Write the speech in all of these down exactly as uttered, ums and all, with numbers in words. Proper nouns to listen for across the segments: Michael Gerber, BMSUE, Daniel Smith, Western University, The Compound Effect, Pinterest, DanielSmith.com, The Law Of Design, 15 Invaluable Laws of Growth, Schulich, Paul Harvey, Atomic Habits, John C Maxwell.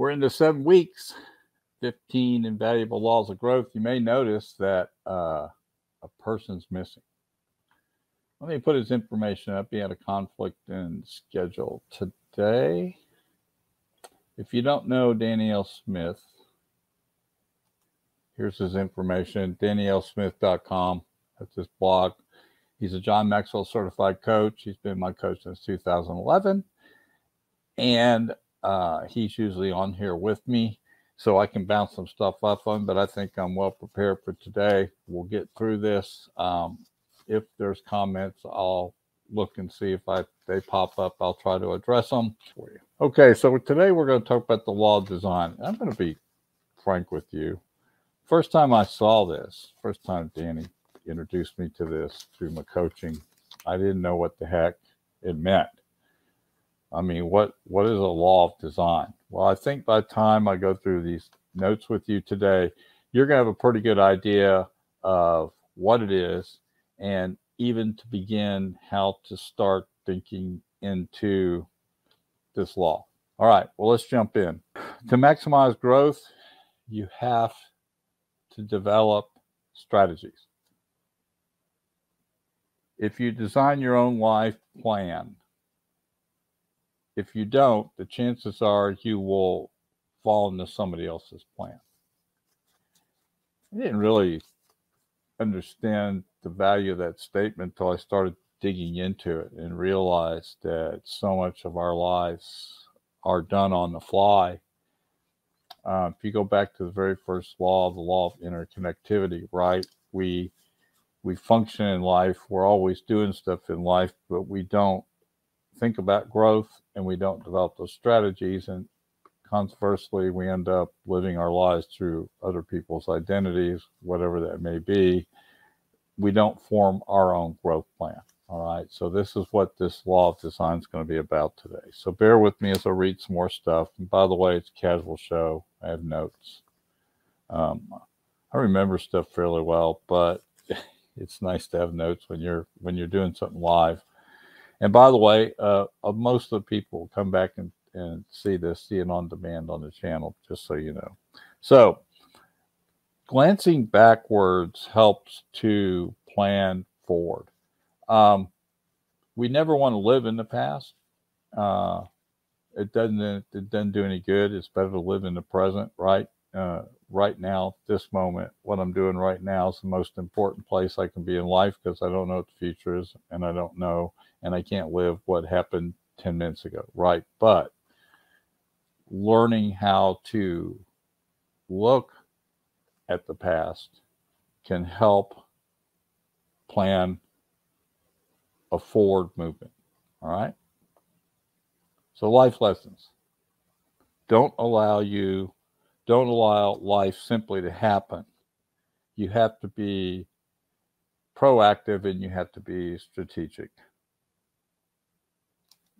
We're into seven weeks, fifteen Invaluable Laws of Growth. You may notice that uh, a person's missing. Let me put his information up. He had a conflict in schedule today. If you don't know Daniel Smith, here's his information, Daniel Smith dot com. That's his blog. He's a John Maxwell certified coach. He's been my coach since two thousand eleven. And uh, he's usually on here with me, so I can bounce some stuff off on, but I think I'm well prepared for today. We'll get through this. Um, if there's comments, I'll look and see if I they pop up. I'll try to address them for you. Okay, so today we're going to talk about the law of design. I'm going to be frank with you. First time I saw this, first time Danny introduced me to this through my coaching, I didn't know what the heck it meant. I mean, what what is a law of design? Well, I think by the time I go through these notes with you today, you're going to have a pretty good idea of what it is, and even to begin how to start thinking into this law. All right, well, let's jump in. To maximize growth, you have to develop strategies. If you design your own life plan, if you don't, the chances are you will fall into somebody else's plan. I didn't really understand the value of that statement until I started digging into it and realized that so much of our lives are done on the fly. Uh, if you go back to the very first law, the law of interconnectivity, right? We we function in life. We're always doing stuff in life, but we don't think about growth and we don't develop those strategies. And conversely, we end up living our lives through other people's identities, whatever that may be. We don't form our own growth plan. All right. So this is what this law of design is going to be about today. So bear with me as I read some more stuff. And by the way, it's a casual show. I have notes. Um, I remember stuff fairly well, but it's nice to have notes when you're when you're doing something live. And by the way, uh, most of the people come back and, and see this, see it on demand on the channel, just so you know. So glancing backwards helps to plan forward. Um, we never want to live in the past. Uh, it doesn't, it doesn't do any good. It's better to live in the present, right? Uh, right now, this moment, what I'm doing right now is the most important place I can be in life, because I don't know what the future is, and I don't know, and I can't live what happened ten minutes ago, right? But learning how to look at the past can help plan a forward movement. All right. So life lessons. Don't allow you, don't allow life simply to happen. You have to be proactive and you have to be strategic.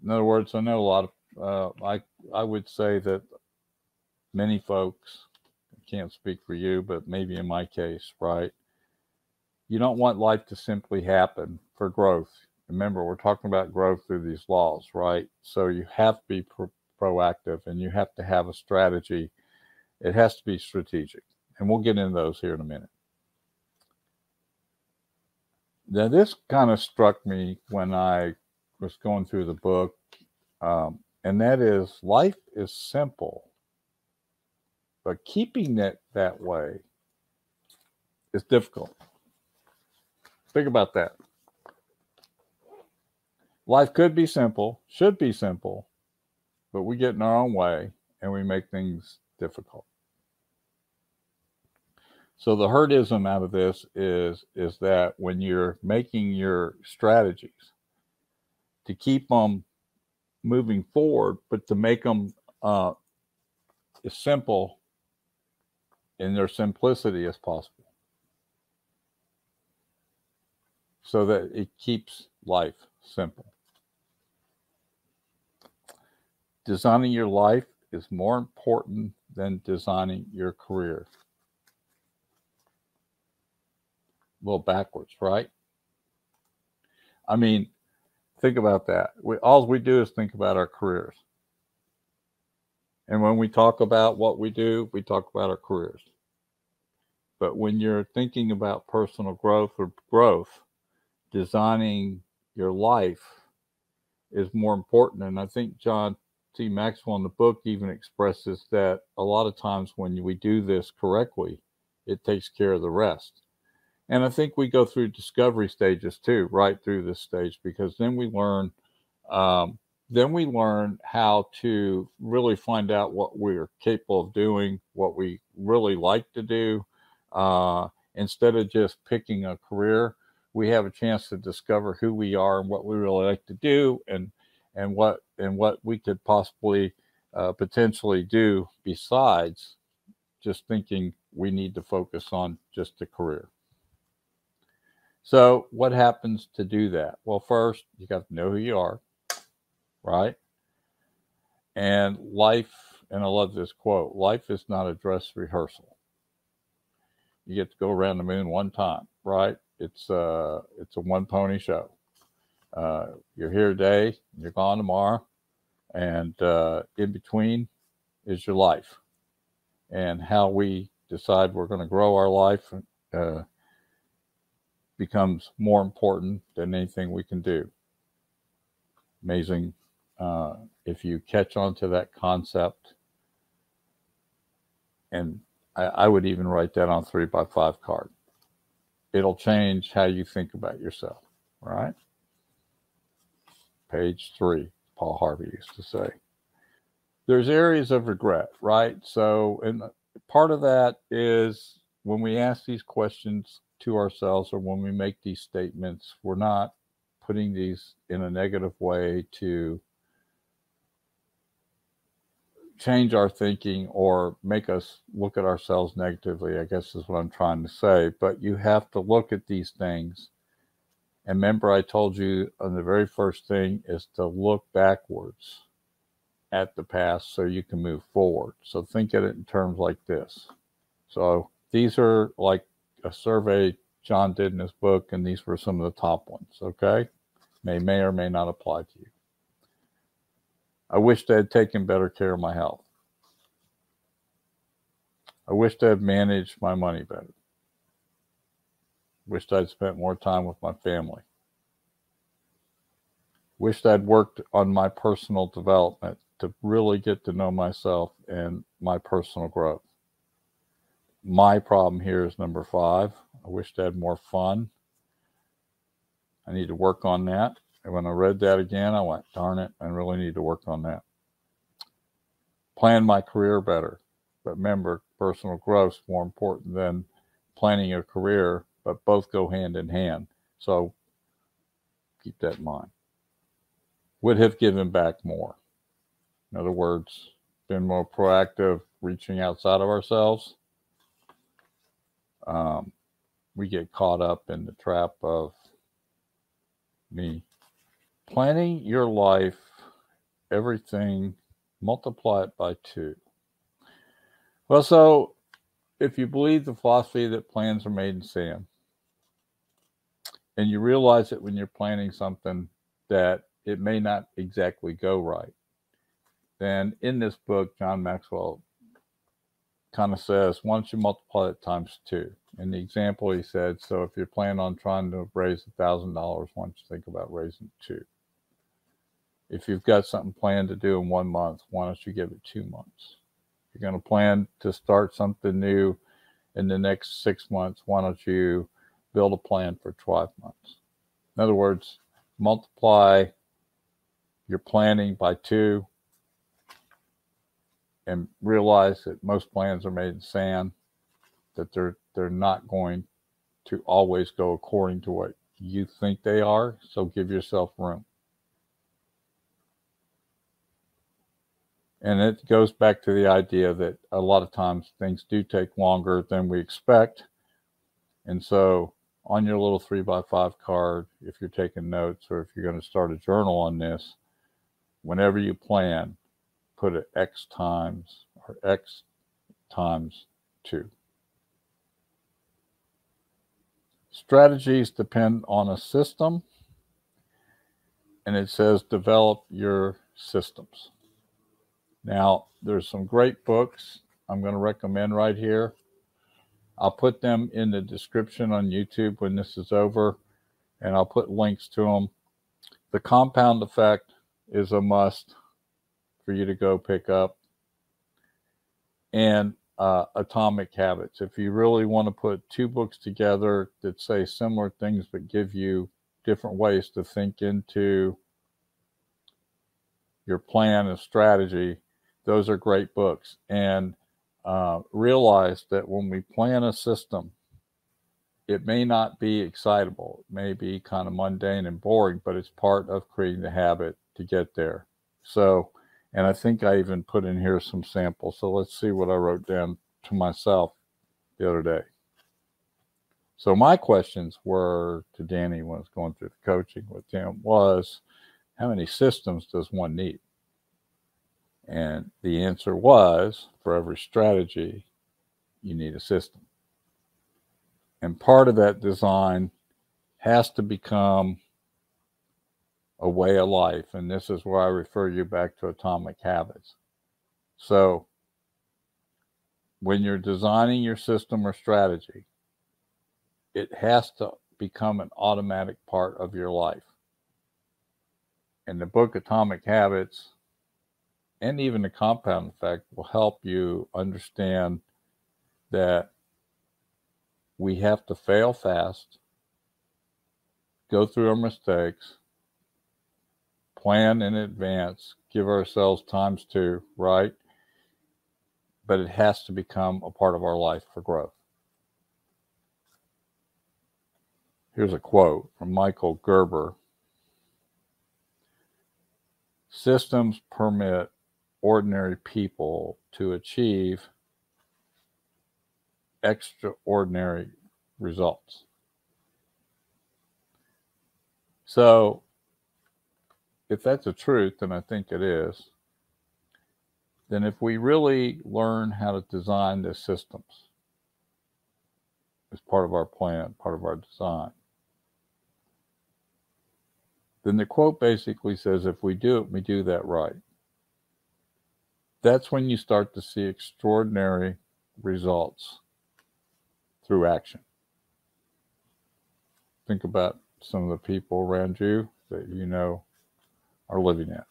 In other words, I know a lot of, uh, I, I would say that many folks, I can't speak for you, but maybe in my case, right? You don't want life to simply happen for growth. Remember, we're talking about growth through these laws, right? So you have to be pro proactive and you have to have a strategy. It has to be strategic. And we'll get into those here in a minute. Now, this kind of struck me when I was going through the book. Um, and that is, life is simple, but keeping it that way is difficult. Think about that. Life could be simple, should be simple, but we get in our own way and we make things difficult. So the herdism out of this is, is that when you're making your strategies to keep them moving forward, but to make them uh, as simple in their simplicity as possible, so that it keeps life simple. Designing your life is more important than designing your career. A little backwards, right? I mean, think about that. We, all we do is think about our careers. And when we talk about what we do, we talk about our careers. But when you're thinking about personal growth or growth, designing your life is more important. And I think John C Maxwell in the book even expresses that a lot of times when we do this correctly, it takes care of the rest. And I think we go through discovery stages too, right through this stage, because then we learn, um, then we learn how to really find out what we're capable of doing, what we really like to do. Uh, instead of just picking a career, we have a chance to discover who we are and what we really like to do, and and what and what we could possibly uh, potentially do besides just thinking we need to focus on just a career. So what happens to do that? Well, first, you got to know who you are, right? And life, and I love this quote, life is not a dress rehearsal. You get to go around the moon one time, right? It's uh, it's a one pony show. Uh, you're here today, you're gone tomorrow, and uh, in between is your life. And how we decide we're going to grow our life uh, becomes more important than anything we can do. Amazing uh, if you catch on to that concept. And I, I would even write that on a three by five card. It'll change how you think about yourself, right? Page three, Paul Harvey used to say. There's areas of regret, right? So, and part of that is when we ask these questions to ourselves or when we make these statements, we're not putting these in a negative way to change our thinking or make us look at ourselves negatively, I guess is what I'm trying to say. But you have to look at these things. And remember, I told you on the very first thing is to look backwards at the past so you can move forward. So think of it in terms like this. So these are like a survey John did in his book, and these were some of the top ones, okay? May, may or may not apply to you. I wish they had taken better care of my health. I wish they had managed my money better. Wished I'd spent more time with my family. Wished I'd worked on my personal development to really get to know myself and my personal growth. My problem here is number five. I wished I had more fun. I need to work on that. And when I read that again, I went, darn it, I really need to work on that. Plan my career better. But remember, personal growth is more important than planning a career, but both go hand in hand. So keep that in mind. Would have given back more. In other words, been more proactive, reaching outside of ourselves. Um, we get caught up in the trap of me. Planning your life, everything, multiply it by two. Well, so if you believe the philosophy that plans are made in sand, and you realize that when you're planning something that it may not exactly go right, then in this book, John Maxwell kind of says, why don't you multiply it times two? In the example, he said, so if you're planning on trying to raise a thousand dollars, why don't you think about raising two? If you've got something planned to do in one month, why don't you give it two months? If you're going to plan to start something new in the next six months, why don't you build a plan for twelve months? In other words, multiply your planning by two and realize that most plans are made in sand, that they're they're not going to always go according to what you think they are. So give yourself room. And it goes back to the idea that a lot of times things do take longer than we expect. And so on your little three by five card, if you're taking notes or if you're going to start a journal on this, whenever you plan, put it X times or X times two. Strategies depend on a system. And it says develop your systems. Now, there's some great books I'm going to recommend right here. I'll put them in the description on YouTube when this is over, and I'll put links to them. The Compound Effect is a must for you to go pick up. And uh, Atomic Habits. If you really want to put two books together that say similar things but give you different ways to think into your plan and strategy, those are great books. And Uh, realize that when we plan a system, it may not be excitable. It may be kind of mundane and boring, but it's part of creating the habit to get there. So, and I think I even put in here some samples. So let's see what I wrote down to myself the other day. So my questions were to Danny when I was going through the coaching with him was, how many systems does one need? And the answer was, for every strategy, you need a system. And part of that design has to become a way of life. And this is where I refer you back to Atomic Habits. So when you're designing your system or strategy, it has to become an automatic part of your life. And the book Atomic Habits and even the Compound Effect will help you understand that we have to fail fast, go through our mistakes, plan in advance, give ourselves times two, right? But it has to become a part of our life for growth. Here's a quote from Michael Gerber. Systems permit ordinary people to achieve extraordinary results. So if that's the truth, and I think it is, then if we really learn how to design the systems as part of our plan, part of our design, then the quote basically says, if we do it, we do that right. That's when you start to see extraordinary results through action. Think about some of the people around you that you know are living it.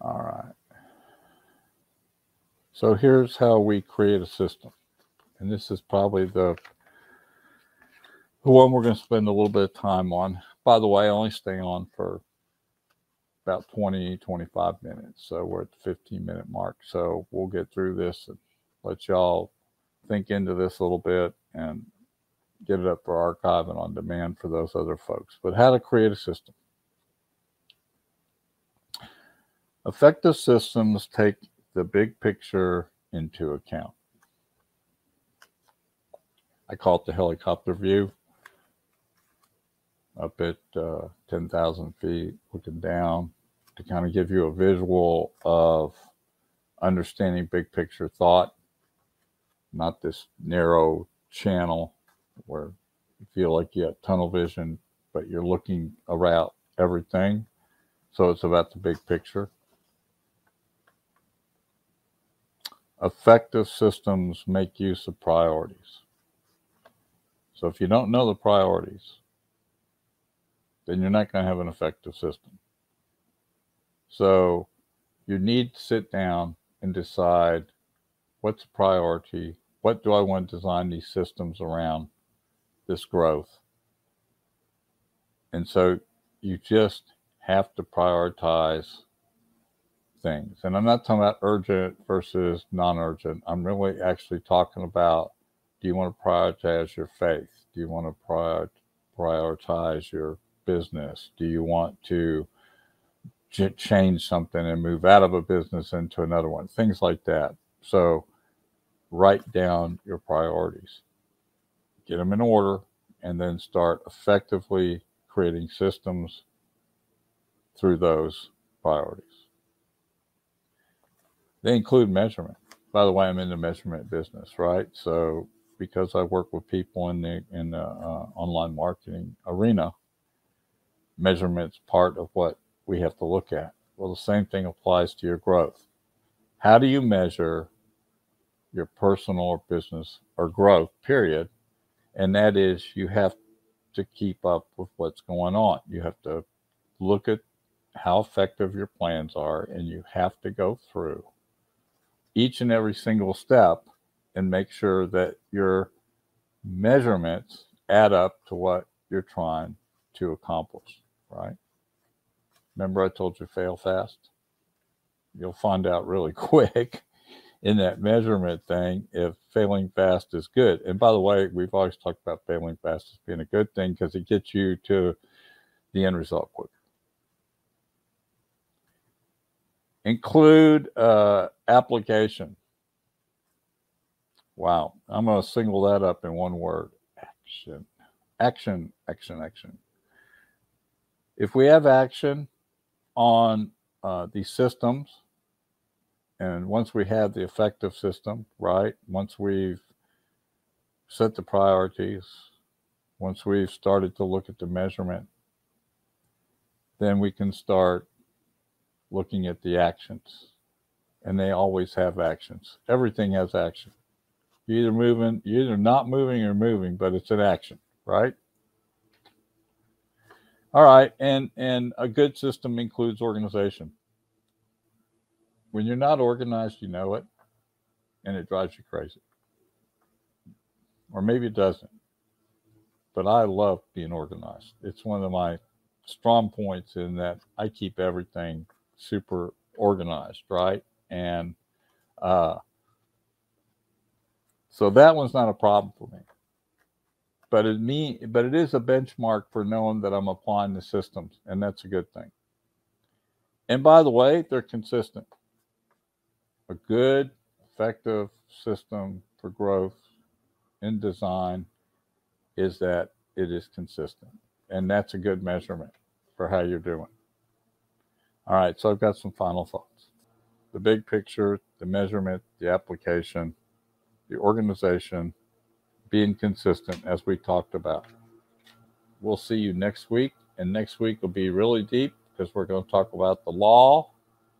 All right. So here's how we create a system. And this is probably the one we're going to spend a little bit of time on. By the way, I only stay on for about twenty, twenty-five minutes. So we're at the fifteen minute mark. So we'll get through this and let y'all think into this a little bit and get it up for archive and on demand for those other folks. But how to create a system. Effective systems take the big picture into account. I call it the helicopter view. Up at uh, ten thousand feet, looking down, to kind of give you a visual of understanding big picture thought, not this narrow channel where you feel like you have tunnel vision, but you're looking around everything. So it's about the big picture. Effective systems make use of priorities. So if you don't know the priorities, then you're not going to have an effective system. So you need to sit down and decide what's a priority, what do I want to design these systems around, this growth. And so you just have to prioritize things. And I'm not talking about urgent versus non-urgent. I'm really actually talking about, do you want to prioritize your faith? Do you want to prior prioritize your business? Do you want to change something and move out of a business into another one? Things like that. So write down your priorities, get them in order, and then start effectively creating systems through those priorities. They include measurement. By the way, I'm in the measurement business, right? So because I work with people in the, in the uh, online marketing arena, measurement's part of what we have to look at. Well, the same thing applies to your growth. How do you measure your personal or business or growth, period? And that is, you have to keep up with what's going on. You have to look at how effective your plans are, and you have to go through each and every single step and make sure that your measurements add up to what you're trying to accomplish, right? Remember I told you fail fast? You'll find out really quick in that measurement thing if failing fast is good. And by the way, we've always talked about failing fast as being a good thing because it gets you to the end result quicker. Include uh, application. Wow. I'm going to single that up in one word. Action. Action, action, action. If we have action on uh, these systems, and once we have the effective system, right, once we've set the priorities, once we've started to look at the measurement, then we can start looking at the actions. And they always have actions. Everything has action. You're either moving, you're either not moving or moving, but it's an action, right? All right, and, and a good system includes organization. When you're not organized, you know it, and it drives you crazy. Or maybe it doesn't. But I love being organized. It's one of my strong points in that I keep everything super organized, right? And uh, so that one's not a problem for me. But it me, but it is a benchmark for knowing that I'm applying the systems, and that's a good thing. And by the way, they're consistent. A good, effective system for growth in design is that it is consistent, and that's a good measurement for how you're doing. All right, so I've got some final thoughts. The big picture, the measurement, the application, the organization, being consistent as we talked about. We'll see you next week, and next week will be really deep because we're going to talk about the law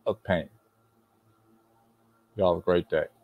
of pain. Y'all have a great day.